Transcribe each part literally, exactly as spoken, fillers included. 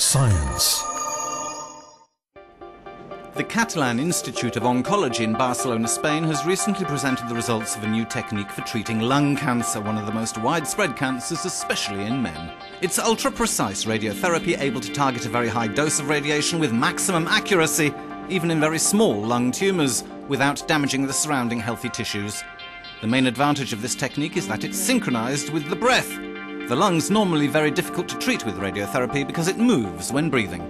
science. The Catalan Institute of Oncology in Barcelona, Spain, has recently presented the results of a new technique for treating lung cancer, one of the most widespread cancers, especially in men. It's ultra-precise radiotherapy able to target a very high dose of radiation with maximum accuracy, even in very small lung tumours, without damaging the surrounding healthy tissues. The main advantage of this technique is that it's synchronised with the breath. The lung's normally very difficult to treat with radiotherapy because it moves when breathing.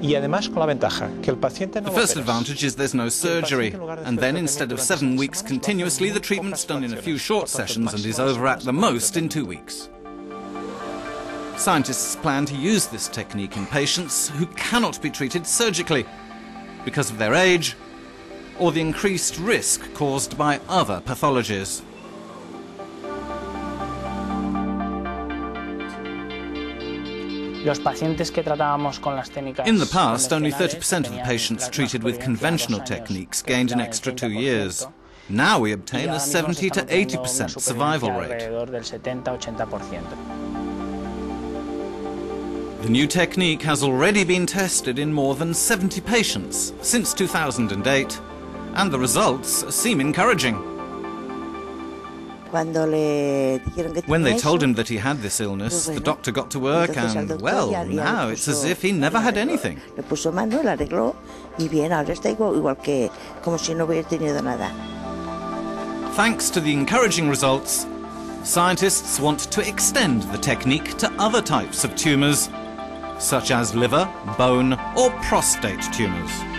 The first advantage is there's no surgery, and then instead of seven weeks continuously, the treatment's done in a few short sessions and is over at the most in two weeks. Scientists plan to use this technique in patients who cannot be treated surgically because of their age or the increased risk caused by other pathologies. In the past, only thirty percent of the patients treated with conventional techniques gained an extra two years. Now we obtain a seventy to eighty percent survival rate. The new technique has already been tested in more than seventy patients since two thousand eight, and the results seem encouraging. When they told him that he had this illness, the doctor got to work and, well, now it's as if he never had anything. Thanks to the encouraging results, scientists want to extend the technique to other types of tumours, such as liver, bone or prostate tumours.